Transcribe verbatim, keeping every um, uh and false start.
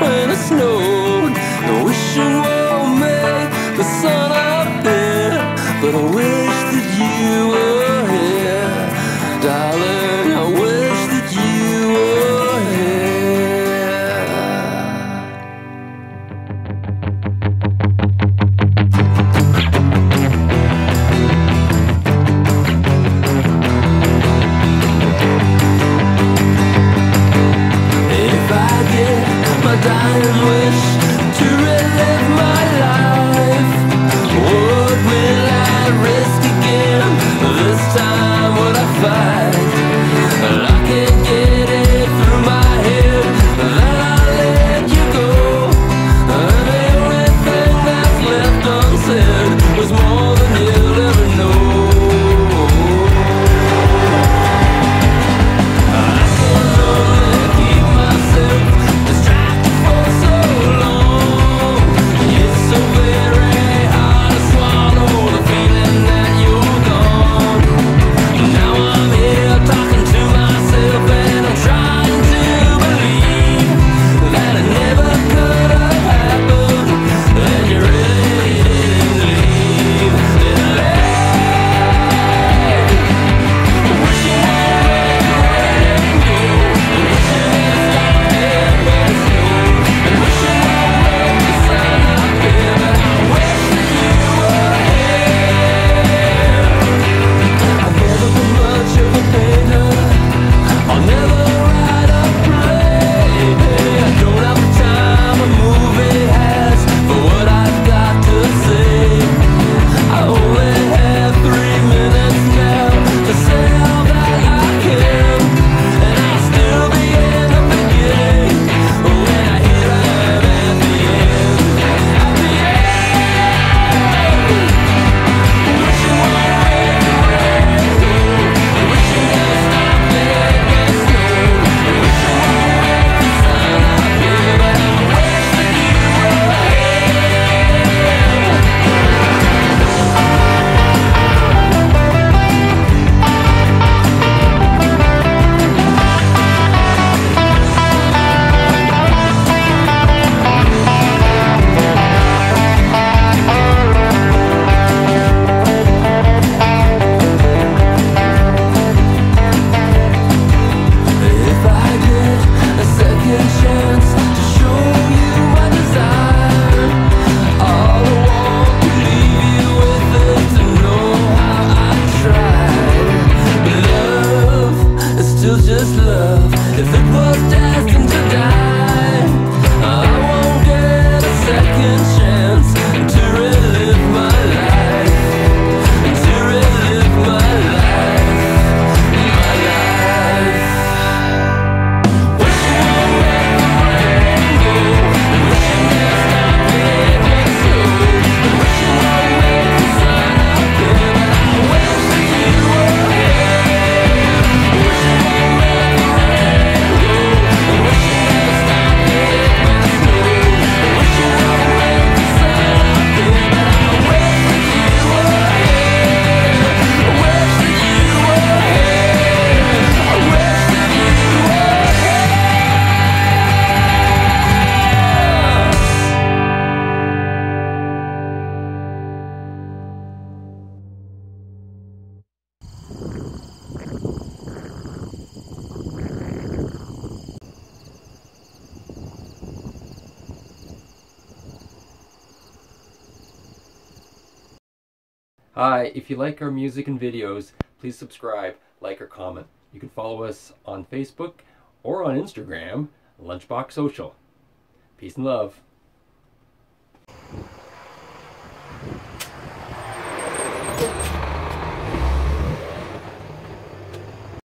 when it snowed. I wish it were made the sun out there, but I wish that you were here, darling. I wish that you were here. If I get my dying wish to relive my life, what will I risk again? This time would I fight? Well, I can't get it through my head that I'll let you go, and everything that's left unsaid was more than you'll ever know. I can only keep myself distracted for so long. It's so very hard to swallow the feeling that you're gone. Now I'm here talking to myself, and I'm trying to believe that it never could have happened, that you really didn't leave. Didn't leave. Wishing I let go, wishing I stopped it when it snowed, and wishing I let the sun out there, but I wish that you were here. I've never been much of a painter, I'll never write a play. I don't have the time a movie has for what I've got to say. I only have three minutes now to say all that I can, and I'll still be in the beginning when I hear I'm at the end. At the end. Wishing I let go, wishing I stopped it when it snowed, and wishing I let the sun out there, but I wish that you were here. If I get a second chance to show you my desire, all I want to leave you with is to know how I tried. But love is still just love. If it was destined to die, I won't get a second chance to relive my life, to relive my life, my life. Wishing I let go, wishing I stopped it when it snowed, and wishing I let the sun out there, but I wish that you were here. Wishing I let go, wishing I stopped it when it snowed, and wishing I let the sun out there, but I wish that you were here. I wish that you were here. I wish that you were here. Hi, if you like our music and videos, please subscribe, like, or comment. You can follow us on Facebook or on Instagram, Lunchbox Social. Peace and love.